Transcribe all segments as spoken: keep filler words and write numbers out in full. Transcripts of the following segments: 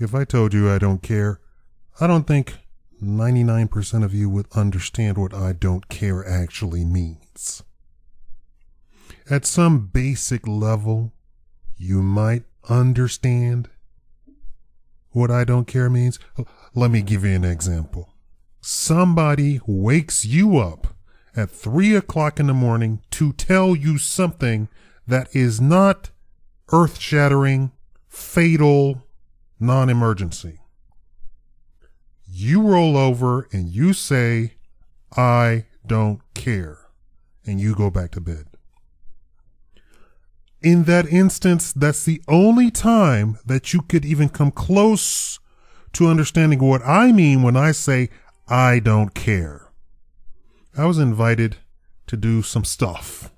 If I told you I don't care, I don't think ninety-nine percent of you would understand what I don't care actually means. At some basic level, you might understand what I don't care means. Let me give you an example. Somebody wakes you up at three o'clock in the morning to tell you something that is not earth-shattering, fatal, non-emergency. You roll over and you say, I don't care. And you go back to bed. In that instance, that's the only time that you could even come close to understanding what I mean when I say, I don't care. I was invited to do some stuff.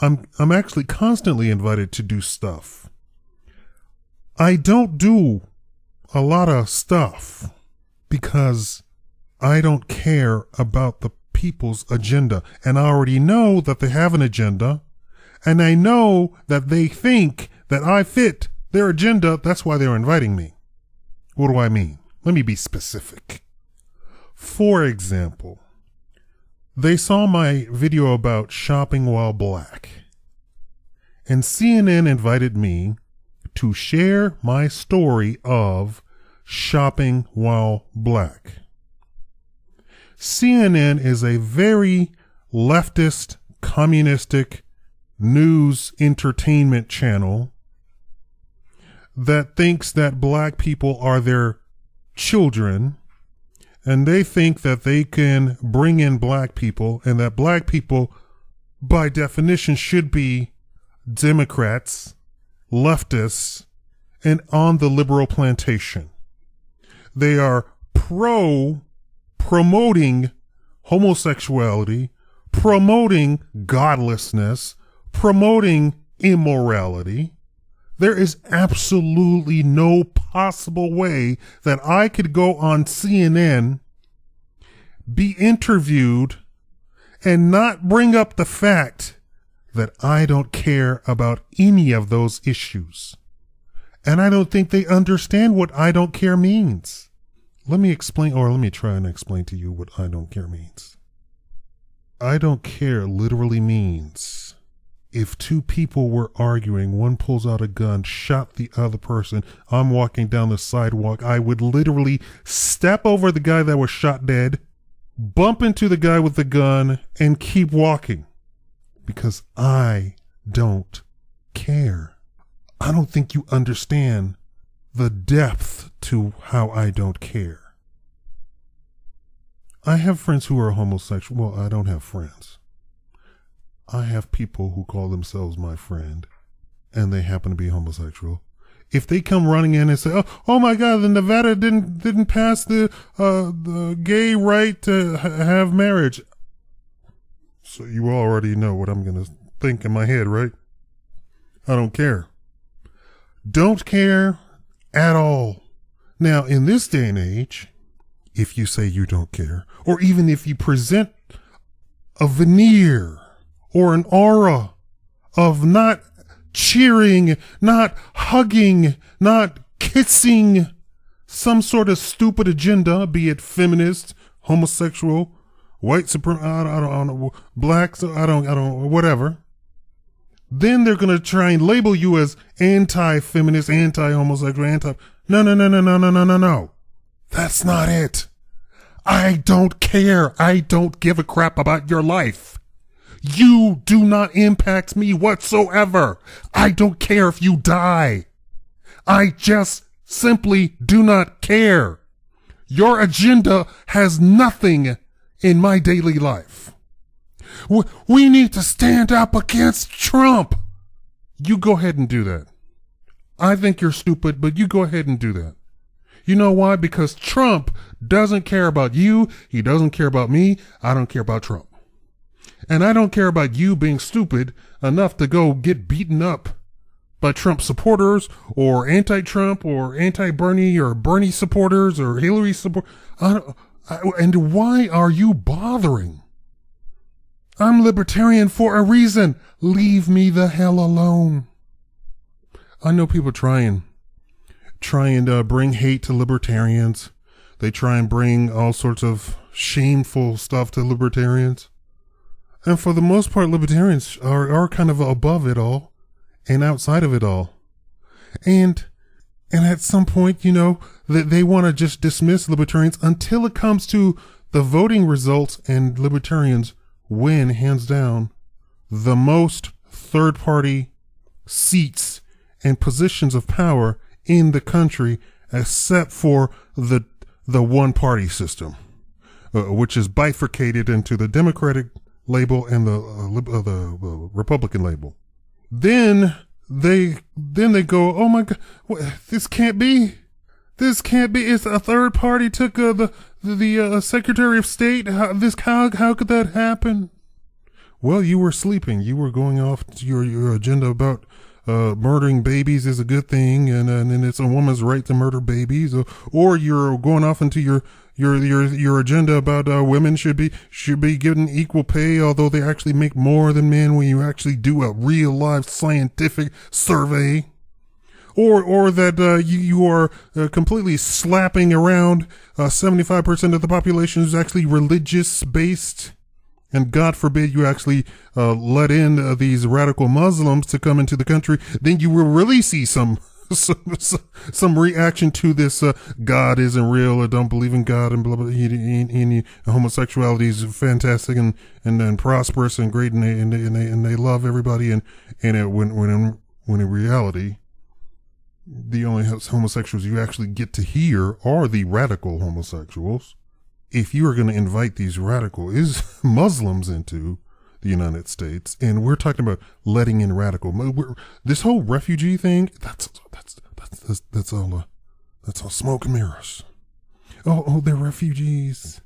I'm, I'm actually constantly invited to do stuff. I don't do a lot of stuff because I don't care about the people's agenda. And I already know that they have an agenda. And I know that they think that I fit their agenda. That's why they're inviting me. What do I mean? Let me be specific. For example, they saw my video about shopping while black, and C N N invited me to share my story of shopping while black. C N N is a very leftist, communistic news entertainment channel that thinks that black people are their children. And they think that they can bring in black people and that black people, by definition, should be Democrats, leftists, and on the liberal plantation. They are pro promoting homosexuality, promoting godlessness, promoting immorality. There is absolutely no possible way that I could go on C N N, be interviewed, and not bring up the fact that I don't care about any of those issues. And I don't think they understand what I don't care means. Let me explain, or let me try and explain to you what I don't care means. I don't care literally means, if two people were arguing, one pulls out a gun, shot the other person, I'm walking down the sidewalk, I would literally step over the guy that was shot dead, bump into the guy with the gun, and keep walking. Because I don't care. I don't think you understand the depth to how I don't care. I have friends who are homosexual. Well, I don't have friends. I have people who call themselves my friend and they happen to be homosexual. If they come running in and say, oh, oh my God, the Nevada didn't, didn't pass the, uh, the gay right to ha- have marriage. So you already know what I'm going to think in my head, right? I don't care. Don't care at all. Now, in this day and age, if you say you don't care, or even if you present a veneer or an aura of not cheering, not hugging, not kissing some sort of stupid agenda, be it feminist, homosexual, white supremacy, I don't know, blacks, I don't, I don't, whatever. Then they're going to try and label you as anti-feminist, anti-homosexual, anti, no, no, no, no, no, no, no, no, no. That's not it. I don't care. I don't give a crap about your life. You do not impact me whatsoever. I don't care if you die. I just simply do not care. Your agenda has nothing in my daily life. We need to stand up against Trump. You go ahead and do that. I think you're stupid, but you go ahead and do that. You know why? Because Trump doesn't care about you. He doesn't care about me. I don't care about Trump. And I don't care about you being stupid enough to go get beaten up by Trump supporters or anti-Trump or anti-Bernie or Bernie supporters or Hillary supporters. And why are you bothering? I'm libertarian for a reason. Leave me the hell alone. I know people trying try and uh, bring hate to libertarians. They try and bring all sorts of shameful stuff to libertarians. And for the most part, libertarians are, are kind of above it all and outside of it all. And, and at some point, you know, that they, they want to just dismiss libertarians until it comes to the voting results, and libertarians win hands down the most third party seats and positions of power in the country, except for the, the one party system, uh, which is bifurcated into the Democratic label and the uh, lib- uh, the uh, Republican label. Then they then they go, oh my God, what, this can't be, this can't be. It's a third party took uh, the the uh, Secretary of State. How, this how how could that happen? Well, you were sleeping. You were going off to your your agenda about uh murdering babies is a good thing, and and, and it's a woman's right to murder babies, or, or you're going off into your your your your agenda about uh, women should be should be given equal pay, although they actually make more than men when you actually do a real life scientific survey, or or that uh, you you are uh, completely slapping around uh, seventy-five percent of the population is actually religious based. And God forbid you actually uh, let in uh, these radical Muslims to come into the country, then you will really see some some, some reaction to this. Uh, God isn't real. I don't believe in God, and blah blah. And, and homosexuality is fantastic and, and and prosperous and great, and they and they and they, and they love everybody. And and it, when when in, when in reality, the only homosexuals you actually get to hear are the radical homosexuals. If you are going to invite these radical is Muslims into the United States, and we're talking about letting in radical, we're, this whole refugee thing, that's, that's, that's, that's, that's all, uh, that's all smoke and mirrors. Oh, oh, they're refugees.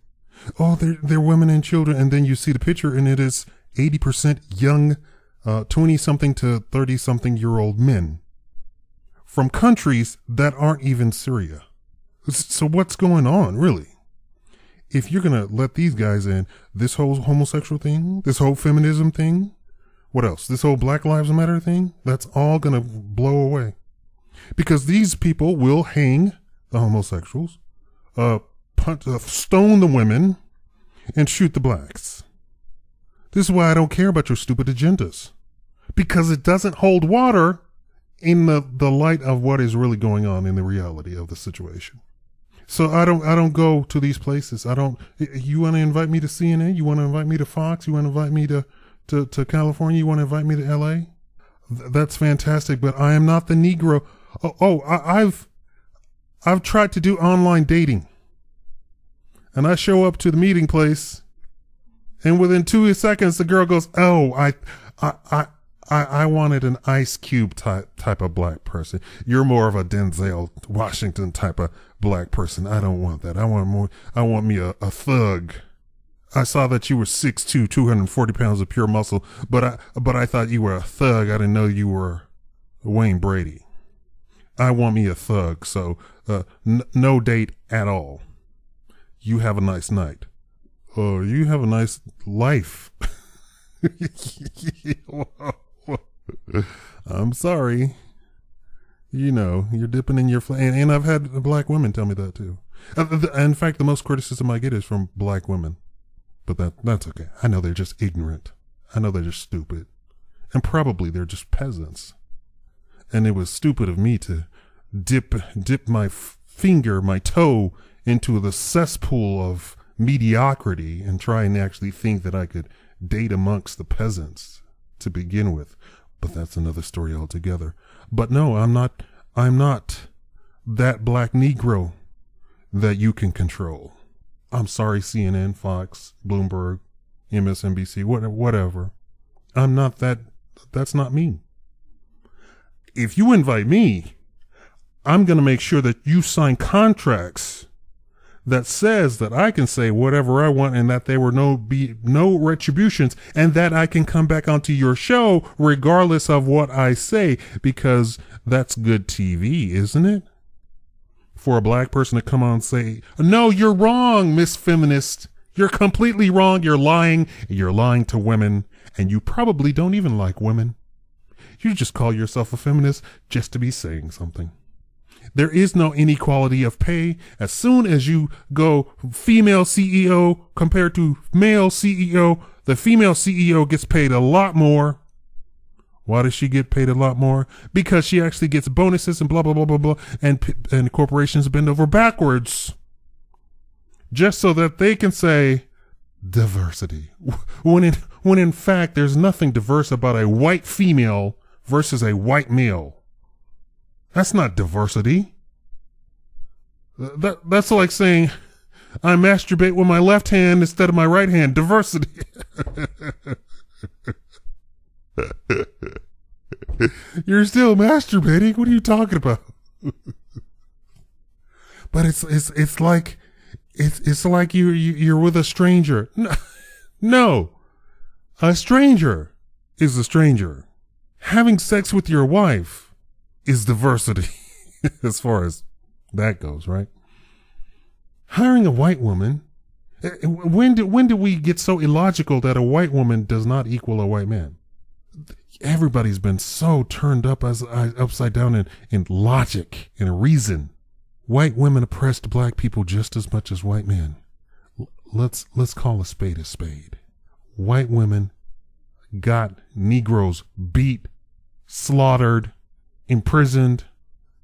Oh, they're, they're women and children. And then you see the picture and it is eighty percent young, uh, twenty something to thirty something year old men from countries that aren't even Syria. So what's going on, really? If you're going to let these guys in, this whole homosexual thing, this whole feminism thing, what else? This whole Black Lives Matter thing, that's all going to blow away. Because these people will hang the homosexuals, uh, punt, uh, stone the women, and shoot the blacks. This is why I don't care about your stupid agendas. Because it doesn't hold water in the, the light of what is really going on in the reality of the situation. So I don't, I don't go to these places. I don't, you want to invite me to C N N? You want to invite me to Fox? You want to invite me to, to, to California? You want to invite me to L A? Th- that's fantastic, but I am not the Negro. Oh, oh I, I've, I've tried to do online dating, and I show up to the meeting place, and within two seconds, the girl goes, oh, I, I, I, I, I wanted an Ice Cube type, type of black person. You're more of a Denzel Washington type of black person. I don't want that. I want more. I want me a, a thug. I saw that you were six foot two, two hundred forty pounds of pure muscle, but I, but I thought you were a thug. I didn't know you were Wayne Brady. I want me a thug. So, uh, n- no date at all. You have a nice night. Oh, you have a nice life. I'm sorry. You know, you're dipping in your fl- and, and I've had black women tell me that too. Uh, the, in fact, the most criticism I get is from black women, but that that's okay. I know they're just ignorant. I know they're just stupid, and probably they're just peasants. And it was stupid of me to dip dip my f- finger, my toe into the cesspool of mediocrity and try and actually think that I could date amongst the peasants to begin with. But that's another story altogether. But no, I'm not, I'm not that black Negro that you can control. I'm sorry, C N N, Fox, Bloomberg, M S N B C, whatever. I'm not that, that's not me. If you invite me, I'm going to make sure that you sign contracts that says that I can say whatever I want, and that there were no be no retributions, and that I can come back onto your show regardless of what I say, because that's good T V, isn't it? For a black person to come on and say, no, you're wrong, Miss Feminist. You're completely wrong. You're lying. You're lying to women, and you probably don't even like women. You just call yourself a feminist just to be saying something. There is no inequality of pay. As soon as you go female C E O compared to male C E O, the female C E O gets paid a lot more. Why does she get paid a lot more? Because she actually gets bonuses and blah, blah, blah, blah, blah. And, and corporations bend over backwards just so that they can say diversity. When in, when in fact, there's nothing diverse about a white female versus a white male. That's not diversity. That, that's like saying I masturbate with my left hand instead of my right hand. Diversity. You're still masturbating. What are you talking about? But it's, it's, it's like, it's, it's like you, you, you're with a stranger. No, no, a stranger is a stranger. Having sex with your wife is diversity as far as that goes, right? Hiring a white woman. When do, when do we get so illogical that a white woman does not equal a white man? Everybody's been so turned up as uh, upside down in, in logic and reason. White women oppressed black people just as much as white men. L- let's, let's call a spade a spade. White women got Negroes beat, slaughtered, imprisoned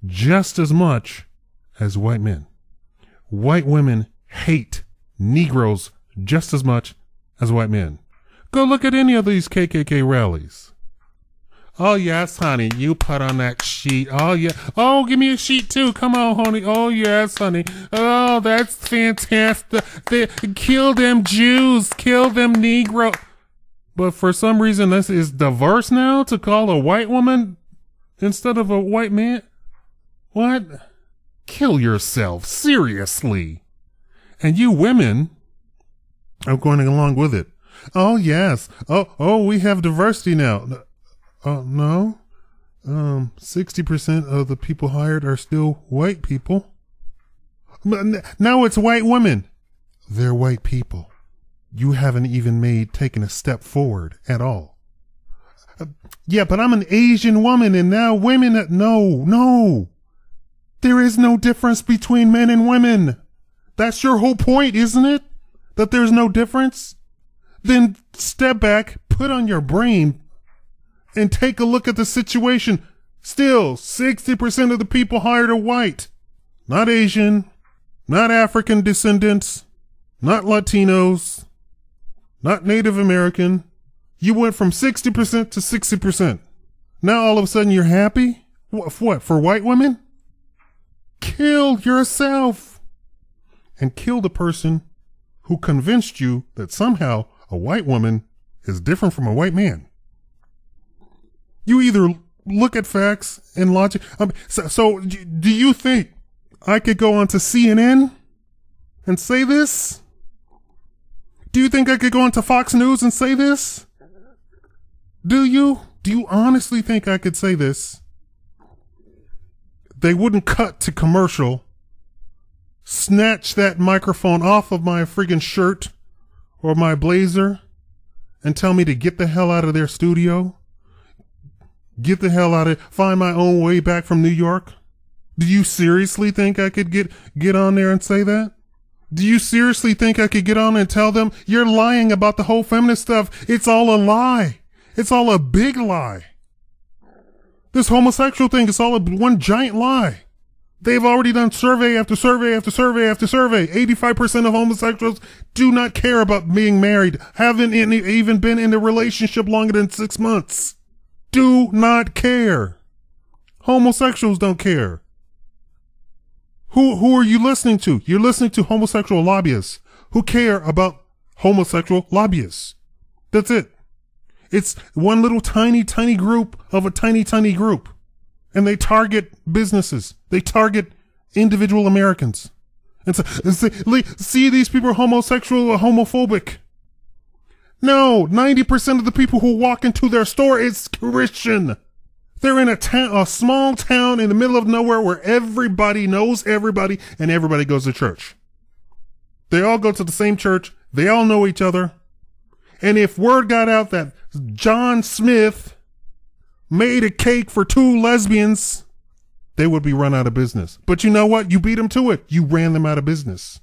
just as much as white men. White women hate Negroes just as much as white men. Go look at any of these K K K rallies. Oh, yes, honey, you put on that sheet. Oh, yeah. Oh, give me a sheet, too. Come on, honey. Oh, yes, honey. Oh, that's fantastic. They, kill them Jews. Kill them Negro. But for some reason, this is diverse now to call a white woman instead of a white man? What? Kill yourself. Seriously. And you women are going along with it. Oh, yes. Oh, oh, we have diversity now. Oh, no. Um, sixty percent of the people hired are still white people. Now it's white women. They're white people. You haven't even made, taken a step forward at all. Uh, yeah, but I'm an Asian woman and now women, uh, no, no. There is no difference between men and women. That's your whole point, isn't it? That there's no difference? Then step back, put on your brain and take a look at the situation. Still, sixty percent of the people hired are white, not Asian, not African descendants, not Latinos, not Native American. You went from sixty percent to sixty percent. Now all of a sudden you're happy? What, for what? For white women? Kill yourself. And kill the person who convinced you that somehow a white woman is different from a white man. You either look at facts and logic. Um, so, so do you think I could go onto C N N and say this? Do you think I could go onto Fox News and say this? Do you? Do you honestly think I could say this? They wouldn't cut to commercial, snatch that microphone off of my friggin' shirt or my blazer and tell me to get the hell out of their studio. Get the hell out of, find my own way back from New York. Do you seriously think I could get, get on there and say that? Do you seriously think I could get on and tell them you're lying about the whole feminist stuff? It's all a lie. It's all a big lie. This homosexual thing is all a, one giant lie. They've already done survey after survey after survey after survey. eighty-five percent of homosexuals do not care about being married. Haven't any, even been in a relationship longer than six months. Do not care. Homosexuals don't care. Who, who are you listening to? You're listening to homosexual lobbyists who care about homosexual lobbyists. That's it. It's one little tiny, tiny group of a tiny, tiny group. And they target businesses. They target individual Americans. And so, see, see these people are homosexual or homophobic. No, ninety percent of the people who walk into their store is Christian. They're in a town, a small town in the middle of nowhere where everybody knows everybody and everybody goes to church. They all go to the same church. They all know each other. And if word got out that John Smith made a cake for two lesbians they would be run out of business. But you know what? You beat them to it. You ran them out of business.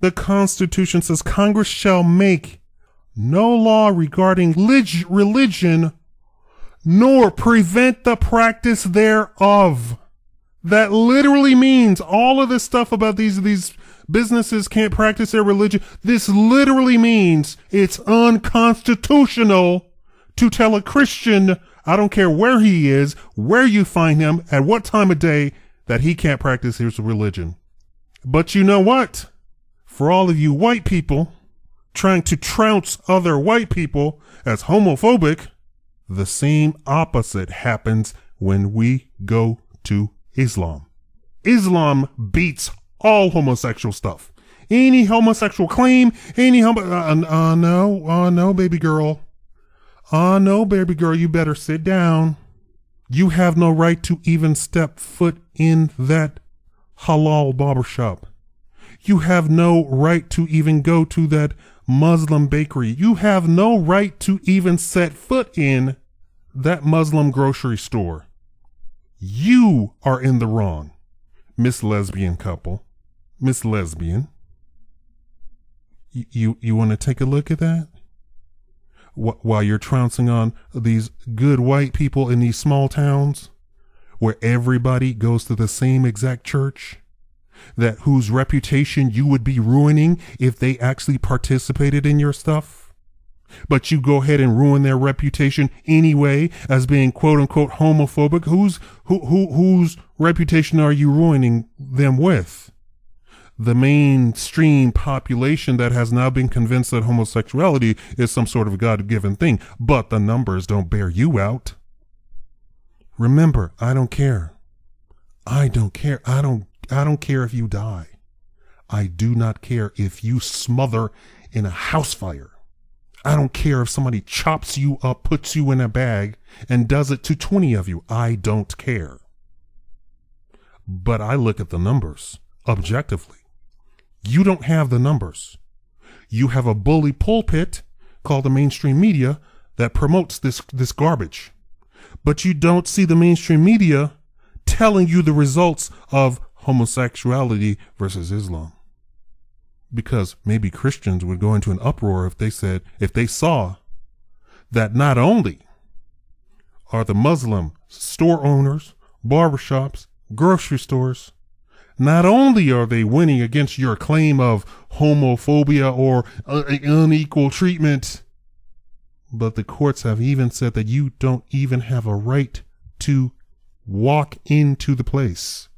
The Constitution says Congress shall make no law regarding lig- religion, nor prevent the practice thereof. That literally means all of this stuff about these, these businesses can't practice their religion. This literally means it's unconstitutional to tell a Christian, I don't care where he is, where you find him, at what time of day, that he can't practice his religion. But you know what? For all of you white people trying to trounce other white people as homophobic, the same opposite happens when we go to Islam. Islam beats all homosexual stuff. Any homosexual claim, any homo, uh, uh, no, uh, no, baby girl. Uh, no, baby girl, you better sit down. You have no right to even step foot in that halal barbershop. You have no right to even go to that Muslim bakery. You have no right to even set foot in that Muslim grocery store. You are in the wrong, Miss Lesbian couple, Miss Lesbian. You, you, you want to take a look at that? Wh- while you're trouncing on these good white people in these small towns where everybody goes to the same exact church, that whose reputation you would be ruining if they actually participated in your stuff. But you go ahead and ruin their reputation anyway as being quote unquote homophobic. Who's, who, who, whose reputation are you ruining them with? The mainstream population that has now been convinced that homosexuality is some sort of God-given thing, but the numbers don't bear you out. Remember, I don't care. I don't care. I don't I don't care if you die. I do not care if you smother in a house fire. I don't care if somebody chops you up, puts you in a bag, and does it to twenty of you. I don't care. But I look at the numbers objectively. You don't have the numbers. You have a bully pulpit called the mainstream media that promotes this, this garbage. But you don't see the mainstream media telling you the results of homosexuality versus Islam, because maybe Christians would go into an uproar if they said, if they saw that not only are the Muslim store owners, barbershops, grocery stores, not only are they winning against your claim of homophobia or unequal treatment, but the courts have even said that you don't even have a right to walk into the place.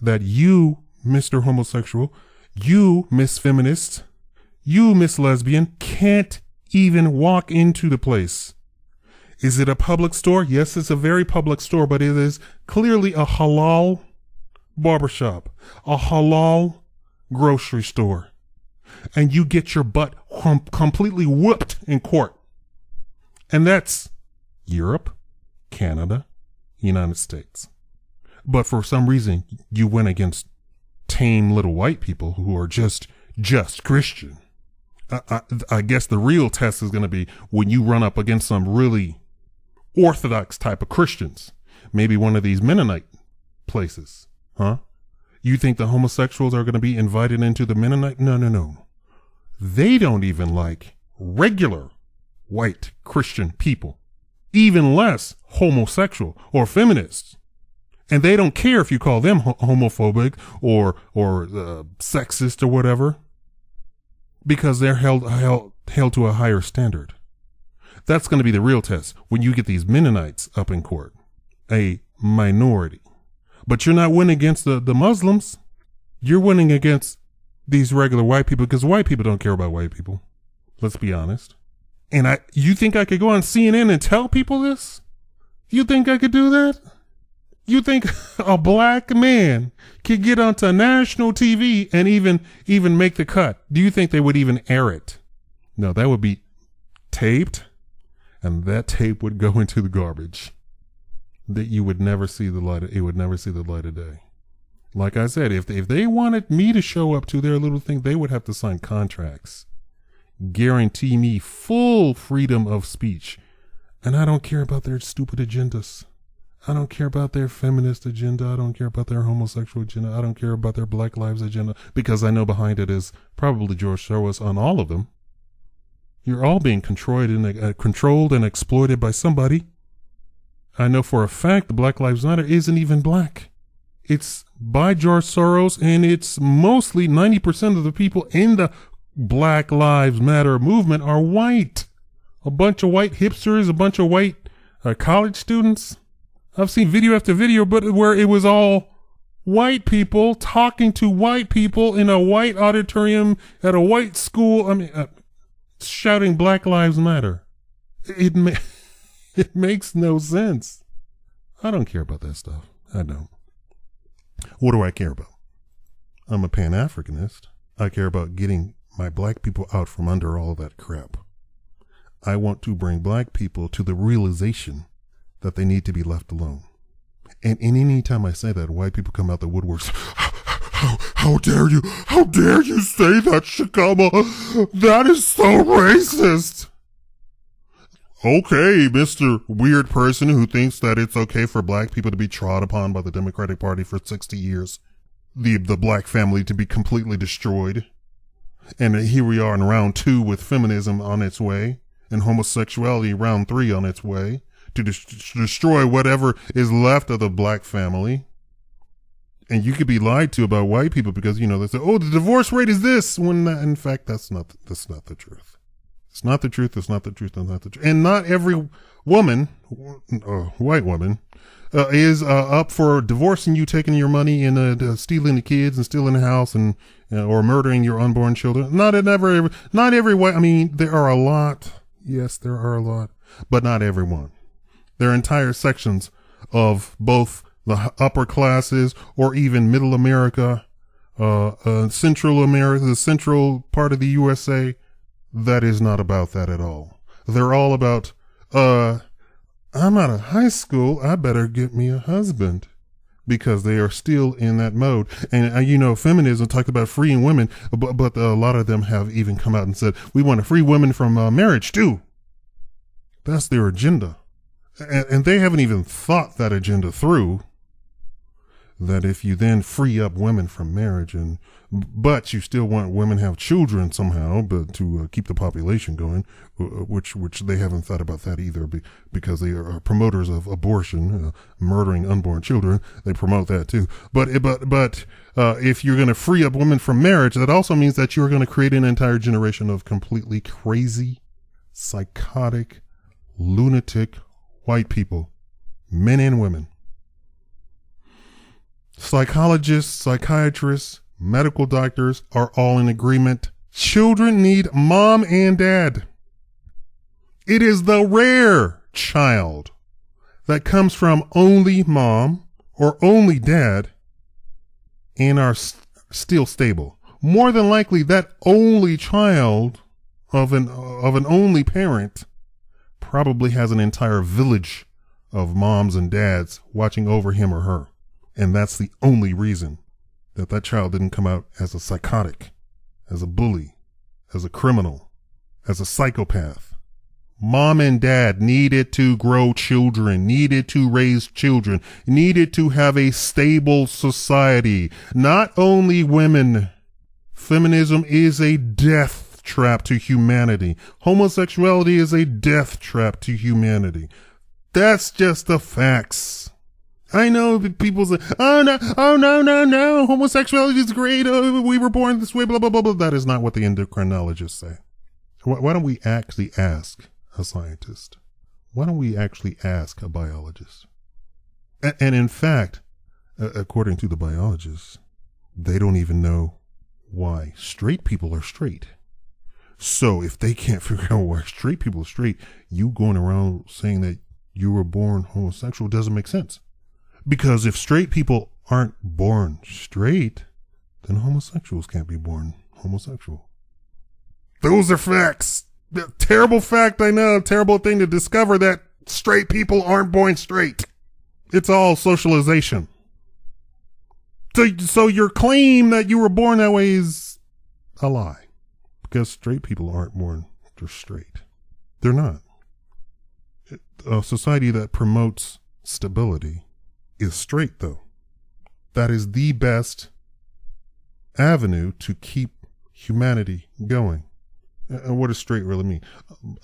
That you, Mister Homosexual, you, Miss Feminist, you, Miss Lesbian, can't even walk into the place. Is it a public store? Yes, it's a very public store, but it is clearly a halal barbershop, a halal grocery store. And you get your butt completely whooped in court. And that's Europe, Canada, United States. But for some reason, you went against tame little white people who are just, just Christian. I, I, I guess the real test is going to be when you run up against some really orthodox type of Christians, maybe one of these Mennonite places, huh? You think the homosexuals are going to be invited into the Mennonite? No, no, no. They don't even like regular white Christian people, even less homosexual or feminists. And they don't care if you call them homophobic or or uh, sexist or whatever, because they're held held held to a higher standard. That's going to be the real test when you get these Mennonites up in court, a minority. But you're not winning against the, the Muslims. You're winning against these regular white people, because white people don't care about white people. Let's be honest. And I, you think I could go on C N N and tell people this? You think I could do that? You think a black man could get onto national T V and even, even make the cut? Do you think they would even air it? No, that would be taped, and that tape would go into the garbage. That you would never see the light of, it would never see the light of day. Like I said, if they, if they wanted me to show up to their little thing, they would have to sign contracts, guarantee me full freedom of speech. And I don't care about their stupid agendas. I don't care about their feminist agenda. I don't care about their homosexual agenda. I don't care about their Black Lives agenda, because I know behind it is probably George Soros on all of them. You're all being controlled and, uh, controlled and exploited by somebody. I know for a fact the Black Lives Matter isn't even black. It's by George Soros, and it's mostly ninety percent of the people in the Black Lives Matter movement are white. A bunch of white hipsters, a bunch of white uh, college students. I've seen video after video, but where it was all white people talking to white people in a white auditorium at a white school. I mean, uh, shouting Black Lives Matter. It, ma it makes no sense. I don't care about that stuff. I don't. What do I care about? I'm a Pan-Africanist. I care about getting my black people out from under all of that crap. I want to bring black people to the realization that they need to be left alone. And, and any time I say that, white people come out the woodworks. How, how, how dare you? How dare you say that, Shakaama? That is so racist. Okay, Mister Weird Person who thinks that it's okay for black people to be trod upon by the Democratic Party for sixty years. The, the black family to be completely destroyed. And here we are in round two with feminism on its way. And homosexuality round three on its way. To de- destroy whatever is left of the black family. And you could be lied to about white people because, you know, they say, oh, the divorce rate is this. When that, in fact, that's not, that's not the truth. It's not the truth. It's not the truth. It's not the truth. And not every woman, uh, white woman, uh, is uh, up for divorcing you, taking your money, and uh, stealing the kids, and stealing the house, and uh, or murdering your unborn children. Not every, not every white. I mean, there are a lot. Yes, there are a lot, but not everyone. There are entire sections of both the upper classes, or even middle America, uh, uh, Central America, the central part of the U S A. That is not about that at all. They're all about, uh, I'm out of high school. I better get me a husband, because they are still in that mode. And, uh, you know, feminism talked about freeing women, but, but uh, a lot of them have even come out and said, we want to free women from uh, marriage too. That's their agenda. And, and they haven't even thought that agenda through. That if you then free up women from marriage, and but you still want women to have children somehow, but to uh, keep the population going, which which they haven't thought about that either, because they are promoters of abortion, uh, murdering unborn children. They promote that too. But but but uh, if you're going to free up women from marriage, that also means that you're going to create an entire generation of completely crazy, psychotic, lunatic white people, men and women. Psychologists, psychiatrists, medical doctors are all in agreement. Children need mom and dad. It is the rare child that comes from only mom or only dad and are st- still stable. More than likely, that only child of an, of an only parent probably has an entire village of moms and dads watching over him or her. And that's the only reason that that child didn't come out as a psychotic, as a bully, as a criminal, as a psychopath. Mom and dad needed to grow children, needed to raise children, needed to have a stable society. Not only women. Feminism is a death trap to humanity. Homosexuality is a death trap to humanity. That's just the facts. I know people say, oh no, oh no, no, no, homosexuality is great, oh, we were born this way, blah, blah, blah, blah. That is not what the endocrinologists say. Why, why don't we actually ask a scientist? Why don't we actually ask a biologist? And, and in fact, uh, according to the biologists, they don't even know why straight people are straight. So if they can't figure out why straight people are straight, you going around saying that you were born homosexual doesn't make sense. Because if straight people aren't born straight, then homosexuals can't be born homosexual. Those are facts. The terrible fact, I know. Terrible thing to discover that straight people aren't born straight. It's all socialization. So, so your claim that you were born that way is a lie. Because straight people aren't born straight. They're not. A society that promotes stability is straight, though. That is the best avenue to keep humanity going. And what does straight really mean?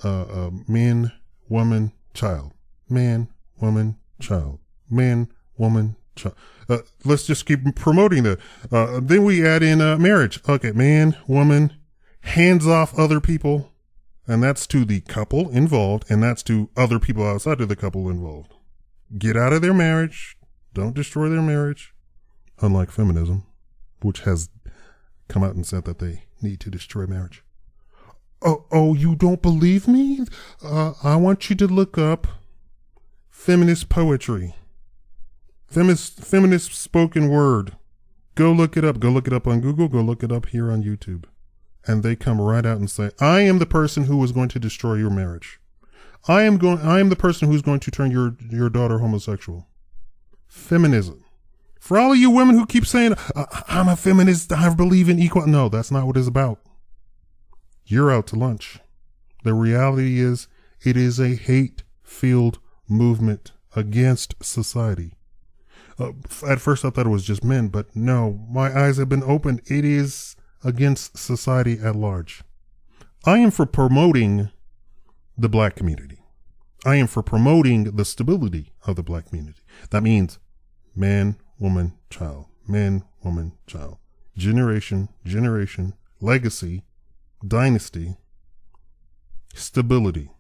Uh, uh, man, woman, child. Man, woman, child. Man, woman, child. Uh, let's just keep promoting that. Uh, then we add in uh, marriage. Okay, man, woman, hands off other people. And that's to the couple involved, and that's to other people outside of the couple involved. Get out of their marriage. Don't destroy their marriage. Unlike feminism, which has come out and said that they need to destroy marriage. Oh, oh, you don't believe me? Uh, I want you to look up feminist poetry. Feminist, feminist spoken word. Go look it up. Go look it up on Google. Go look it up here on YouTube. And they come right out and say, I am the person who is going to destroy your marriage. I am going, I am the person who's going to turn your, your daughter homosexual. Feminism. For all of you women who keep saying, I'm a feminist, I believe in equality. No, that's not what it's about. You're out to lunch. The reality is, it is a hate-filled movement against society. Uh, at first I thought it was just men, but no, my eyes have been opened. It is against society at large. I am for promoting the black community. I am for promoting the stability of the black community. That means man, woman, child, man, woman, child, generation, generation, legacy, dynasty, stability.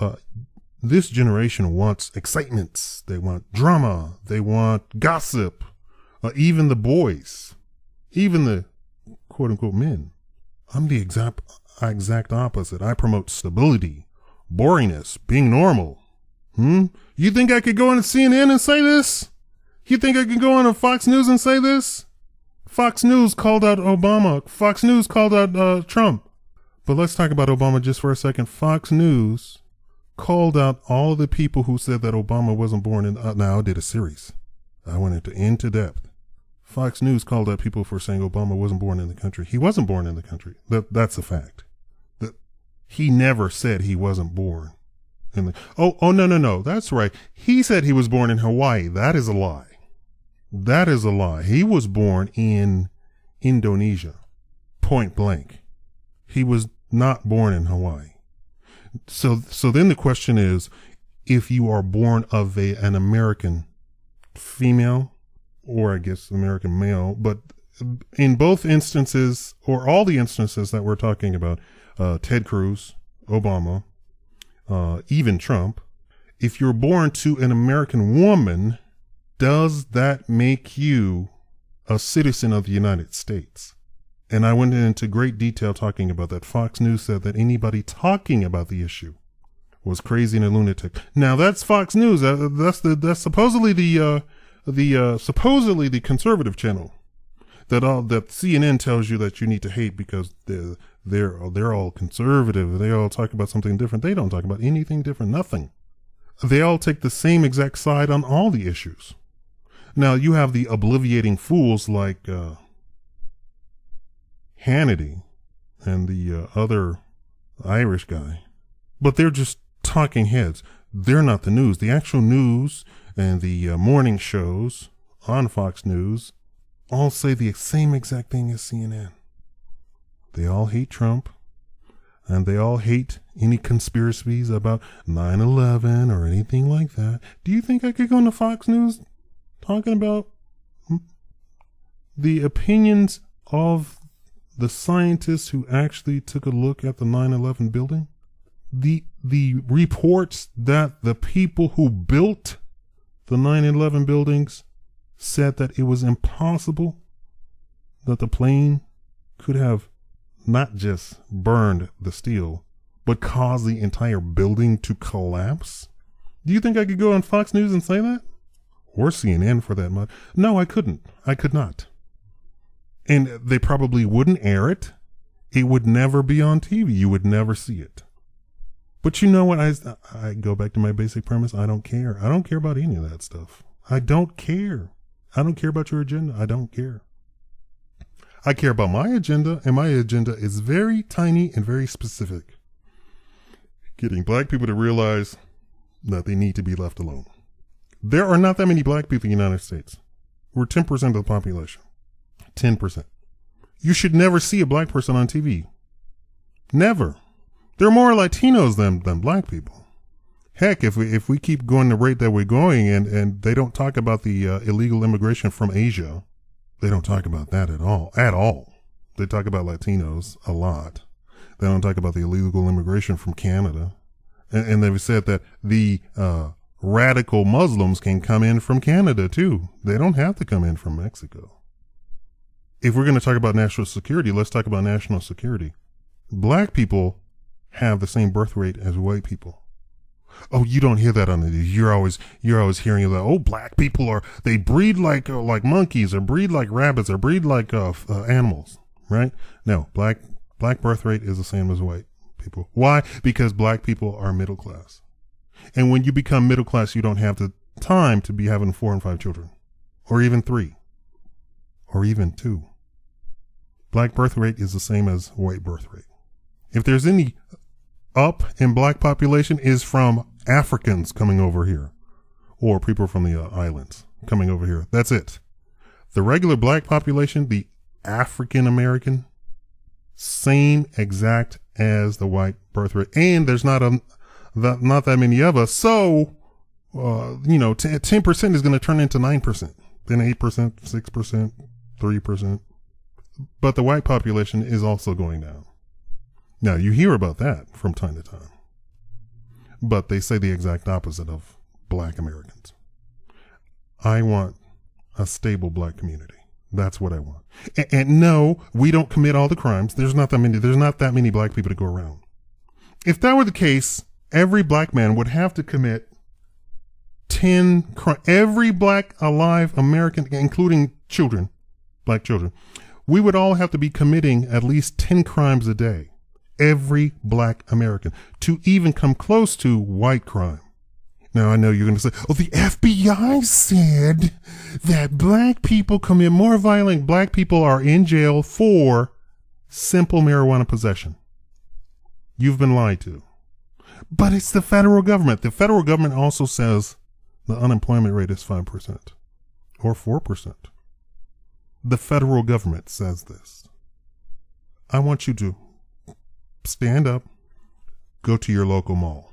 Uh, this generation wants excitements. They want drama. They want gossip. Uh, even the boys, even the quote unquote men. I'm the exact, exact opposite. I promote stability, boringness, being normal. Hmm. You think I could go on C N N and say this? You think I could go on a Fox News and say this? Fox News called out Obama. Fox News called out uh, Trump. But let's talk about Obama just for a second. Fox News called out all the people who said that Obama wasn't born in, uh, now I did a series. I went into into depth. Fox News called out people for saying Obama wasn't born in the country. He wasn't born in the country. That that's a fact. That he never said he wasn't born in the, oh, oh, no, no, no. That's right. He said he was born in Hawaii. That is a lie. That is a lie. He was born in Indonesia. Point blank. He was not born in Hawaii. So, so then the question is, if you are born of a, an American female, or I guess American male, but in both instances, or all the instances that we're talking about, uh, Ted Cruz, Obama, uh, even Trump, if you're born to an American woman, does that make you a citizen of the United States? And I went into great detail talking about that. Fox News said that anybody talking about the issue was crazy and a lunatic. Now that's Fox News. That's the, that's supposedly the, uh, the uh, supposedly the conservative channel that all that C N N tells you that you need to hate because they're they're they're all conservative. They all talk about something different. They don't talk about anything different. Nothing. They all take the same exact side on all the issues. Now you have the obliviating fools like uh, Hannity and the uh, other Irish guy, but they're just talking heads. They're not the news. The actual news and the uh, morning shows on Fox News all say the same exact thing as C N N. They all hate Trump, and they all hate any conspiracies about nine eleven or anything like that. Do you think I could go into Fox News talking about the opinions of the scientists who actually took a look at the nine eleven building? The, the reports that the people who built the nine eleven buildings said that it was impossible that the plane could have not just burned the steel, but caused the entire building to collapse. Do you think I could go on Fox News and say that? Or C N N for that matter? No, I couldn't. I could not. And they probably wouldn't air it. It would never be on T V. You would never see it. But you know what? I, I go back to my basic premise. I don't care. I don't care about any of that stuff. I don't care. I don't care about your agenda. I don't care. I care about my agenda, and my agenda is very tiny and very specific. Getting black people to realize that they need to be left alone. There are not that many black people in the United States. We're ten percent of the population. ten percent. You should never see a black person on T V. Never. There are more Latinos than, than black people. Heck, if we, if we keep going the rate that we're going, and, and they don't talk about the uh, illegal immigration from Asia. They don't talk about that at all, at all. They talk about Latinos a lot. They don't talk about the illegal immigration from Canada. And, and they've said that the uh, radical Muslims can come in from Canada too. They don't have to come in from Mexico. If we're going to talk about national security, let's talk about national security. Black people have the same birth rate as white people. Oh, you don't hear that on the news. You're always, you're always hearing that. Oh, black people are, they breed like, uh, like monkeys, or breed like rabbits, or breed like, uh, uh, animals, right? No, black, black birth rate is the same as white people. Why? Because black people are middle class. And when you become middle class, you don't have the time to be having four and five children, or even three, or even two. Black birth rate is the same as white birth rate. If there's any up in black population, is from Africans coming over here, or people from the uh, islands coming over here. That's it. The regular black population, the African American, same exact as the white birth rate. And there's not a, the, not that many of us. So, uh, you know, t- ten percent is going to turn into nine percent, then eight percent, six percent, three percent. But the white population is also going down. Now, you hear about that from time to time, but they say the exact opposite of black Americans. I want a stable black community. That's what I want. And, and no, we don't commit all the crimes. There's not that many, there's not that many black people to go around. If that were the case, every black man would have to commit ten crimes. Every black alive American, including children, black children, we would all have to be committing at least ten crimes a day. Every black American, to even come close to white crime. Now, I know you're going to say, oh, the F B I said that black people commit more violent. Black people are in jail for simple marijuana possession. You've been lied to. But it's the federal government. The federal government also says the unemployment rate is five percent or four percent. The federal government says this. I want you to stand up, go to your local mall,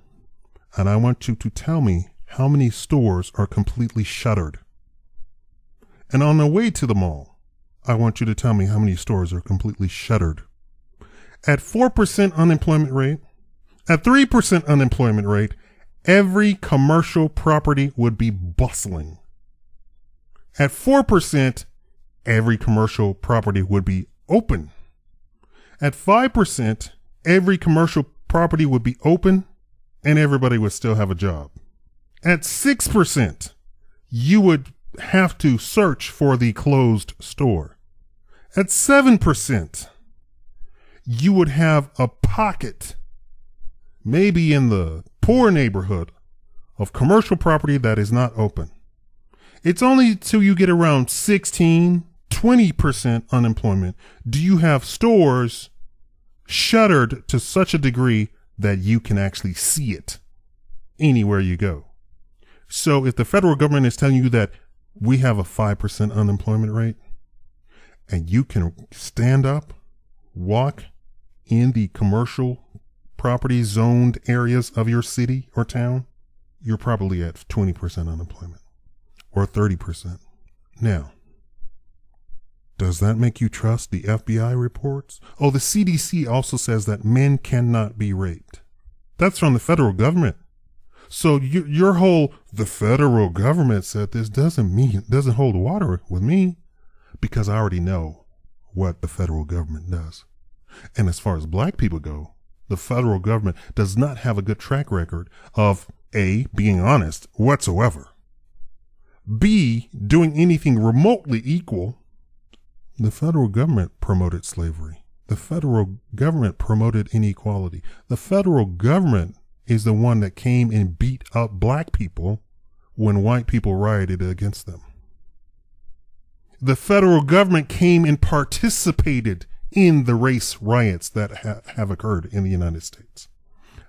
and I want you to tell me how many stores are completely shuttered. And on the way to the mall, I want you to tell me how many stores are completely shuttered. At four percent unemployment rate, at three percent unemployment rate, every commercial property would be bustling. At four percent, every commercial property would be open. At five percent, every commercial property would be open and everybody would still have a job. At six percent, you would have to search for the closed store. At seven percent, you would have a pocket, maybe in the poor neighborhood, of commercial property that is not open. It's only till you get around sixteen, twenty percent unemployment do you have stores shuttered to such a degree that you can actually see it anywhere you go. So if the federal government is telling you that we have a five percent unemployment rate and you can stand up, walk in the commercial property zoned areas of your city or town, you're probably at twenty percent unemployment or thirty percent. Now, does that make you trust the F B I reports? Oh, the C D C also says that men cannot be raped. That's from the federal government. So you, your whole, the federal government said this, doesn't mean, doesn't hold water with me, because I already know what the federal government does. And as far as black people go, the federal government does not have a good track record of A, being honest whatsoever, B, doing anything remotely equal. The federal government promoted slavery. The federal government promoted inequality. The federal government is the one that came and beat up black people when white people rioted against them. The federal government came and participated in the race riots that ha- have occurred in the United States.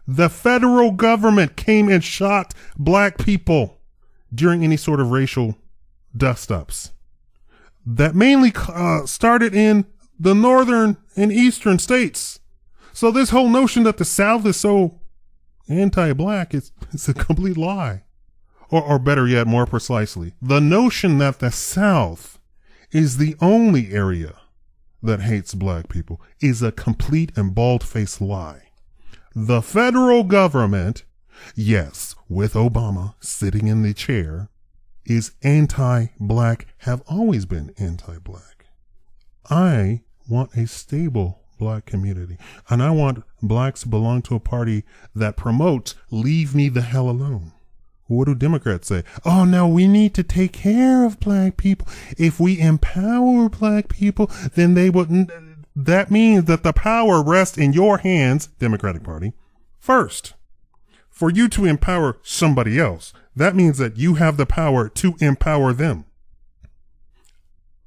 The federal government came and shot black people. during any sort of racial dust-ups that mainly uh, started in the northern and eastern states. So this whole notion that the South is so anti-black is it's a complete lie. Or, or better yet, more precisely, the notion that the South is the only area that hates black people is a complete and bald-faced lie. The federal government, yes, with Obama sitting in the chair, is anti-black, have always been anti-black. I want a stable black community, and I want blacks belong to a party that promotes leave me the hell alone. What do Democrats say? Oh, no, we need to take care of black people. If we empower black people, then they wouldn't. That means that the power rests in your hands, Democratic Party, first. For you to empower somebody else, that means that you have the power to empower them.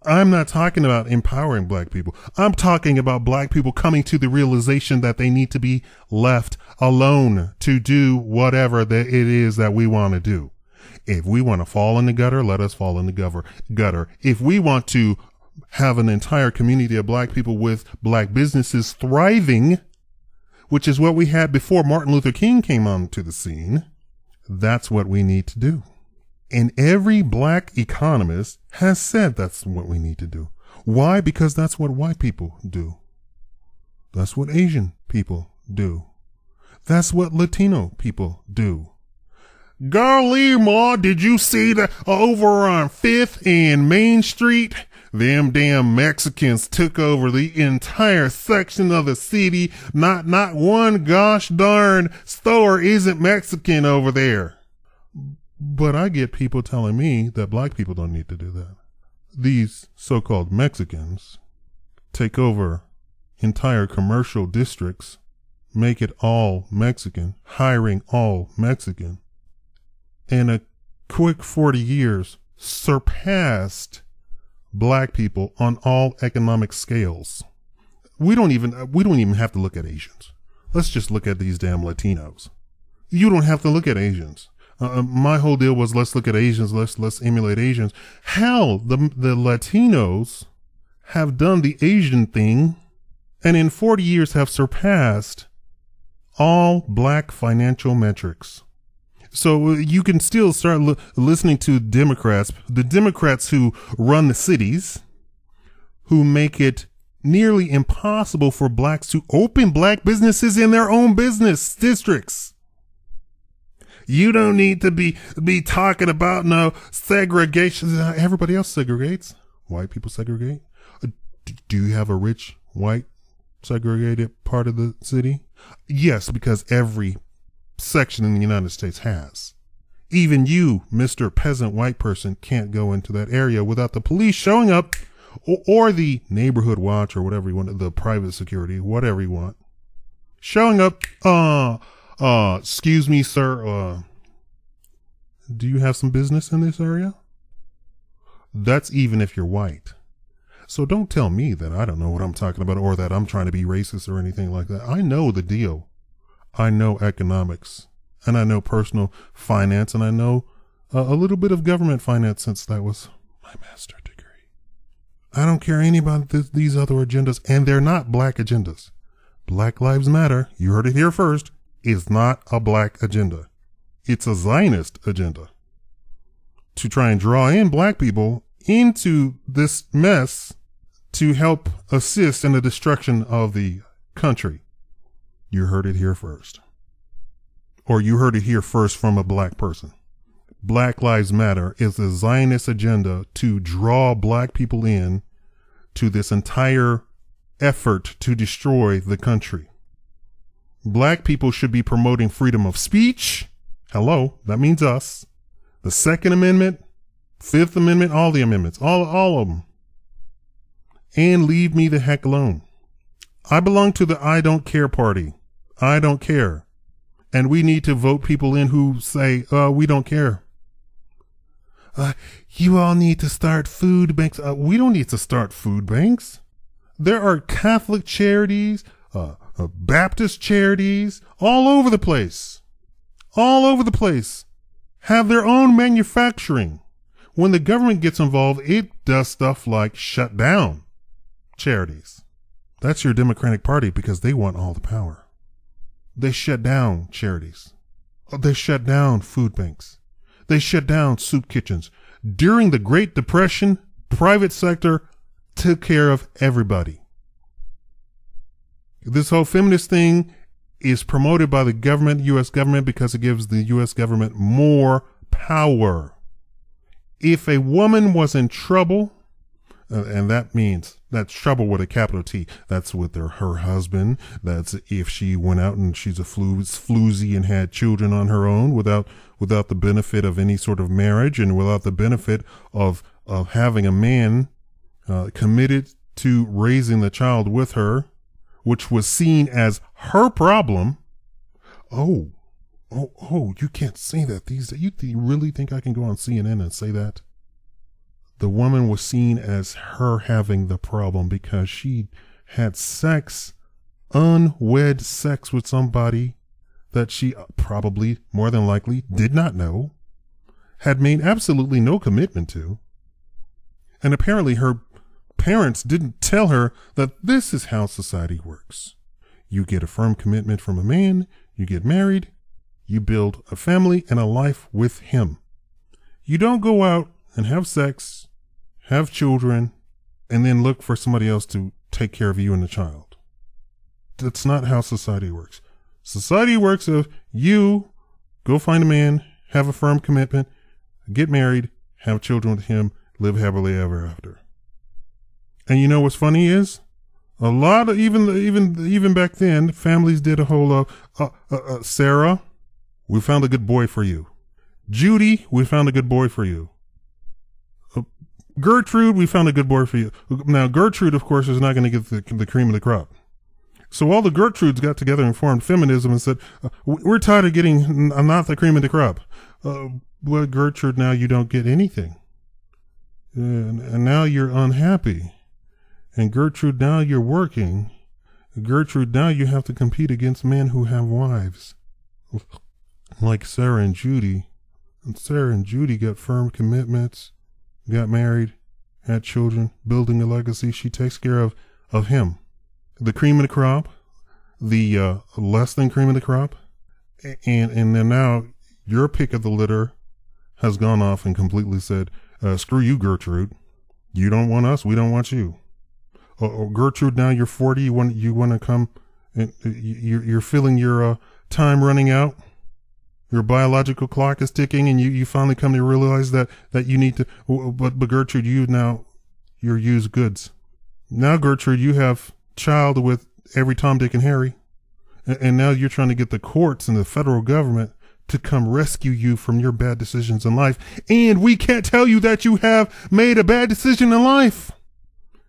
I'm not talking about empowering black people. I'm talking about black people coming to the realization that they need to be left alone to do whatever that it is that we want to do. If we want to fall in the gutter, let us fall in the gutter. If we want to have an entire community of black people with black businesses thriving, which is what we had before Martin Luther King came onto the scene, that's what we need to do. And every black economist has said that's what we need to do. Why? Because that's what white people do. That's what Asian people do. That's what Latino people do. Golly, Ma, did you see that over on Fifth and Main Street? Them damn Mexicans took over the entire section of the city. Not, not one gosh darn store isn't Mexican over there. But I get people telling me that black people don't need to do that. These so-called Mexicans take over entire commercial districts, make it all Mexican, hiring all Mexican, and a quick forty years surpassed black people on all economic scales. We don't even, we don't even have to look at Asians. Let's just look at these damn Latinos. You don't have to look at Asians. Uh, my whole deal was let's look at Asians, let's let's emulate Asians. Hell, the the Latinos have done the Asian thing, and in forty years have surpassed all black financial metrics. So you can still start li- listening to Democrats, the Democrats who run the cities, who make it nearly impossible for blacks to open black businesses in their own business districts. You don't need to be, be talking about no segregation. Everybody else segregates. White people segregate. Do you have a rich white segregated part of the city? Yes, because every section in the United States has. Even you, Mister Peasant White Person, can't go into that area without the police showing up, or, or the neighborhood watch or whatever you want, the private security, whatever you want. Showing up, uh... Uh, excuse me, sir, uh, do you have some business in this area? That's even if you're white. So don't tell me that I don't know what I'm talking about or that I'm trying to be racist or anything like that. I know the deal. I know economics, and I know personal finance, and I know uh, a little bit of government finance since that was my master's degree. I don't care any about th- these other agendas, and they're not black agendas. Black Lives Matter, you heard it here first, is not a black agenda. It's a Zionist agenda to try and draw in black people into this mess to help assist in the destruction of the country. You heard it here first. Or you heard it here first from a black person. Black Lives Matter is a Zionist agenda to draw black people in to this entire effort to destroy the country. Black people should be promoting freedom of speech. Hello, that means us. The Second Amendment, Fifth Amendment, all the amendments, all, all of them. And leave me the heck alone. I belong to the I don't care party. I don't care. And we need to vote people in who say, uh, we don't care. Uh, you all need to start food banks. Uh, we don't need to start food banks. There are Catholic charities, uh, Uh, Baptist charities all over the place, all over the place. have their own manufacturing. When the government gets involved, it does stuff like shut down charities. That's your Democratic Party because they want all the power. They shut down charities. They shut down food banks. They shut down soup kitchens. During the Great Depression, private sector took care of everybody. This whole feminist thing is promoted by the government, U S government, because it gives the U S government more power. If a woman was in trouble, uh, and that means that's trouble with a capital T, that's with her, her husband, that's if she went out and she's a floozy and had children on her own without without the benefit of any sort of marriage and without the benefit of, of having a man uh, committed to raising the child with her, which was seen as her problem. Oh, oh, oh, you can't say that these days. You, th- you really think I can go on C N N and say that? The woman was seen as her having the problem because she had sex, unwed sex with somebody that she probably, more than likely, did not know, had made absolutely no commitment to. And apparently her parents didn't tell her that this is how society works. You get a firm commitment from a man, you get married, you build a family and a life with him. You don't go out and have sex, have children, and then look for somebody else to take care of you and the child. That's not how society works. Society works of you go find a man, have a firm commitment, get married, have children with him, live happily ever after. And you know what's funny is, a lot of even even even back then, families did a whole lot. Uh, uh, uh, Sarah, we found a good boy for you. Judy, we found a good boy for you. Uh, Gertrude, we found a good boy for you. Now Gertrude, of course, is not going to get the, the cream of the crop. So all the Gertrudes got together and formed feminism and said, uh, "We're tired of getting uh, not the cream of the crop." Uh, well, Gertrude, now you don't get anything, uh, and, and now you're unhappy. And Gertrude, now you're working. Gertrude, now you have to compete against men who have wives. Like Sarah and Judy. And Sarah and Judy got firm commitments, got married, had children, building a legacy. She takes care of, of him. The cream of the crop, the uh, less than cream of the crop. And, and then now your pick of the litter has gone off and completely said, uh, screw you, Gertrude. You don't want us. We don't want you. Oh, Gertrude, now you're forty. You want, you want to come and you're, you're feeling your uh, time running out. Your biological clock is ticking and you, you finally come to realize that, that you need to, but, but Gertrude, you now, you're used goods. Now, Gertrude, you have child with every Tom, Dick, and Harry. And, and now you're trying to get the courts and the federal government to come rescue you from your bad decisions in life. And we can't tell you that you have made a bad decision in life.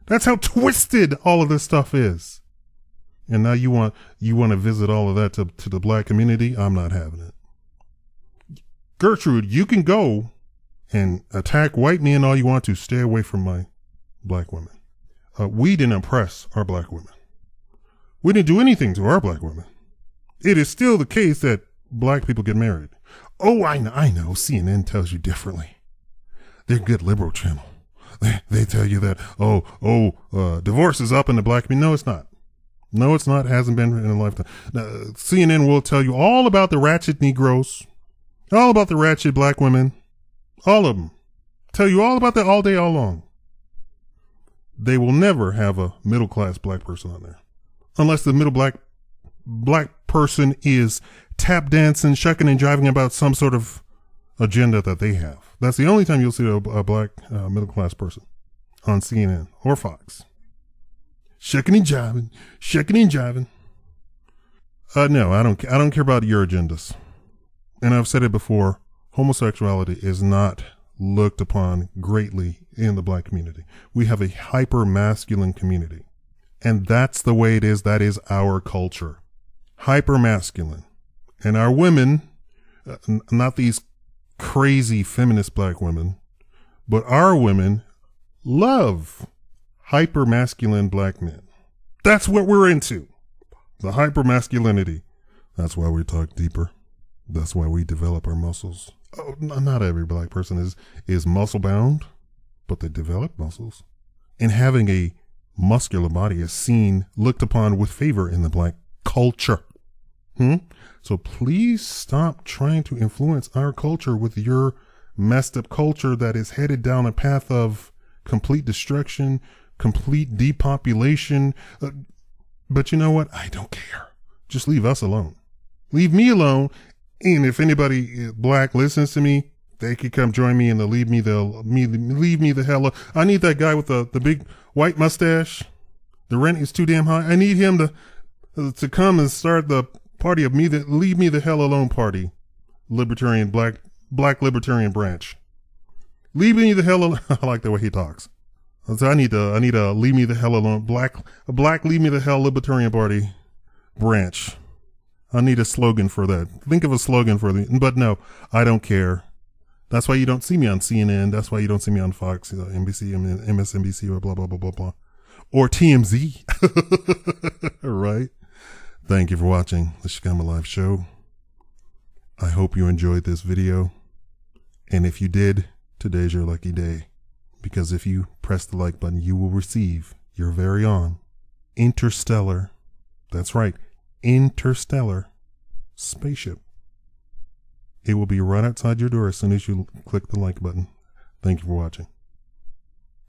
That's how twisted all of this stuff is. And now you want, you want to visit all of that to, to the black community. I'm not having it. Gertrude, you can go and attack white men all you want to. Stay away from my black women. Uh, we didn't oppress our black women. We didn't do anything to our black women. It is still the case that black people get married. Oh, I know. I know. C N N tells you differently. They're a good liberal channel. They, they tell you that, oh, oh, uh, divorce is up in the black community. No, it's not. No, it's not. Hasn't been in a lifetime. Now, C N N will tell you all about the ratchet Negroes, all about the ratchet black women, all of them. Tell you all about that all day, all long. They will never have a middle class black person on there unless the middle black, black person is tap dancing, shucking and jiving about some sort of agenda that they have. That's the only time you'll see a, a black uh, middle class person on C N N or Fox. Shucking and jiving, shucking and jiving. Uh, no, I don't. I don't care about your agendas. And I've said it before: homosexuality is not looked upon greatly in the black community. We have a hyper masculine community, and that's the way it is. That is our culture, hyper masculine, and our women, uh, n- not these. crazy feminist black women, but our women love hyper masculine black men. That's what we're into. The hyper masculinity. That's why we talk deeper. That's why we develop our muscles. oh, not every black person is, is muscle bound, but they develop muscles. And having a muscular body is seen, looked upon with favor in the black culture. Hmm? So please stop trying to influence our culture with your messed up culture that is headed down a path of complete destruction, complete depopulation. Uh, but you know what? I don't care. Just leave us alone. Leave me alone. And if anybody black listens to me, they could come join me in the leave me the me leave me the hell up. I need that guy with the, the big white mustache. The rent is too damn high. I need him to to come and start the party of me that leave me the hell alone party. Libertarian black black libertarian branch. Leave me the hell alone. I like the way he talks. So I need to I need a leave me the hell alone black black leave me the hell libertarian party branch. I need a slogan for that. Think of a slogan for the, but no, I don't care. That's why you don't see me on C N N. That's why you don't see me on Fox, you know, N B C, M S N B C, or blah, blah, blah, blah, blah. Or T M Z. Right? Thank you for watching the Shakaama Live Show. I hope you enjoyed this video. And if you did, today's your lucky day. Because if you press the like button, you will receive your very own interstellar. That's right. Interstellar spaceship. It will be right outside your door as soon as you click the like button. Thank you for watching.